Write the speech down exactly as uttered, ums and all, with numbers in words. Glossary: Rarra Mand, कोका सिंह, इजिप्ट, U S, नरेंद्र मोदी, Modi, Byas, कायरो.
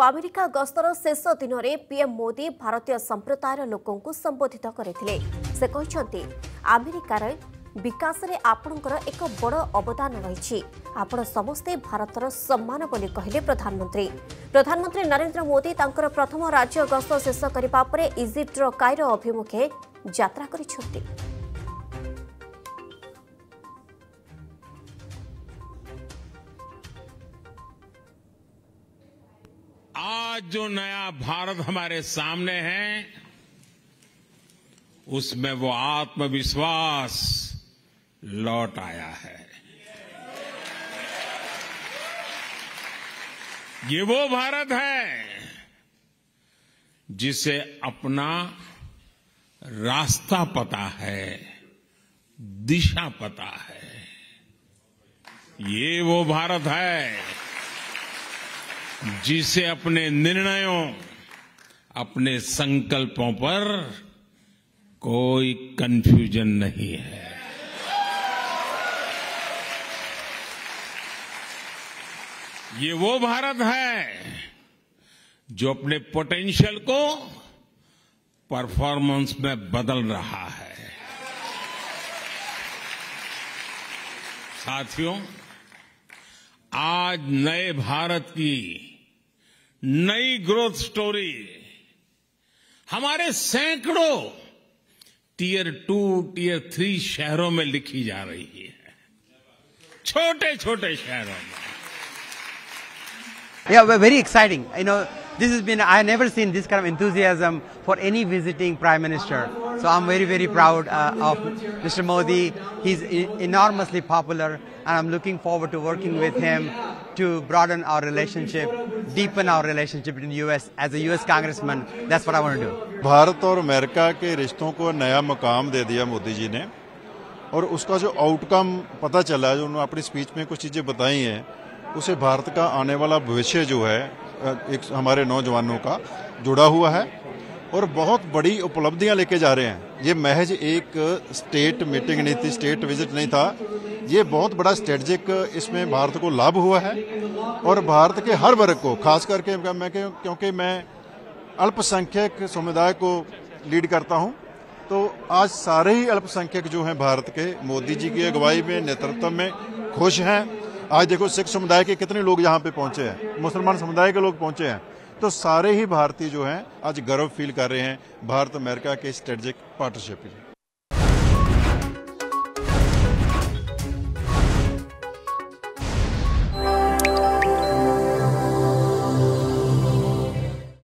America गस्तर शेष दिन में पीएम मोदी भारतीय संप्रदायर लोकों संबोधित करते से आमेरिकार विकास में आपणकर एक बड़ अवदान रही आपण समस्ते भारतर सम्मान बोली कहले प्रधानमंत्री प्रधानमंत्री नरेंद्र मोदी तांकर प्रथम राज्य गस्त शेष करने पर इजिप्टर कायरो अभिमुखे यात्रा करिसेंति। आज जो नया भारत हमारे सामने है उसमें वो आत्मविश्वास लौट आया है। ये वो भारत है जिसे अपना रास्ता पता है, दिशा पता है। ये वो भारत है जिसे अपने निर्णयों, अपने संकल्पों पर कोई कंफ्यूजन नहीं है। ये वो भारत है जो अपने पोटेंशियल को परफॉर्मेंस में बदल रहा है। साथियों, आज नए भारत की नई ग्रोथ स्टोरी हमारे सैकड़ों टीयर टू टीयर थ्री शहरों में लिखी जा रही है, छोटे छोटे शहरों में। Yeah, very exciting. You know, this has been I never seen this kind of enthusiasm for any visiting prime minister. So I'm very very proud uh, of Mister Modi. He's enormously popular, and I'm looking forward to working with him to broaden our relationship, deepen our relationship in U S as a U S congressman. That's what I want to do. Bharat और America के रिश्तों को नया मकाम दे दिया मोदी जी ने, और उसका जो आउटकम पता चला, जो उन्होंने अपनी स्पीच में कुछ चीजें बताई हैं, उसे भारत का आने वाला भविष्य जो है एक हमारे नौजवानों का जुड़ा हुआ है और बहुत बड़ी उपलब्धियां लेके जा रहे हैं। ये महज एक स्टेट मीटिंग नहीं थी, स्टेट विजिट नहीं था, ये बहुत बड़ा स्ट्रेटजिक इसमें भारत को लाभ हुआ है और भारत के हर वर्ग को, खास करके मैं क्योंकि मैं अल्पसंख्यक समुदाय को लीड करता हूं, तो आज सारे ही अल्पसंख्यक जो हैं भारत के मोदी जी की अगुवाई में, नेतृत्व में खुश हैं। आज देखो सिख समुदाय के कितने लोग यहाँ पे पहुंचे हैं, मुसलमान समुदाय के लोग पहुंचे हैं, तो सारे ही भारतीय जो हैं आज गर्व फील कर रहे हैं भारत अमेरिका के स्ट्रेटेजिक पार्टनरशिप के लिए।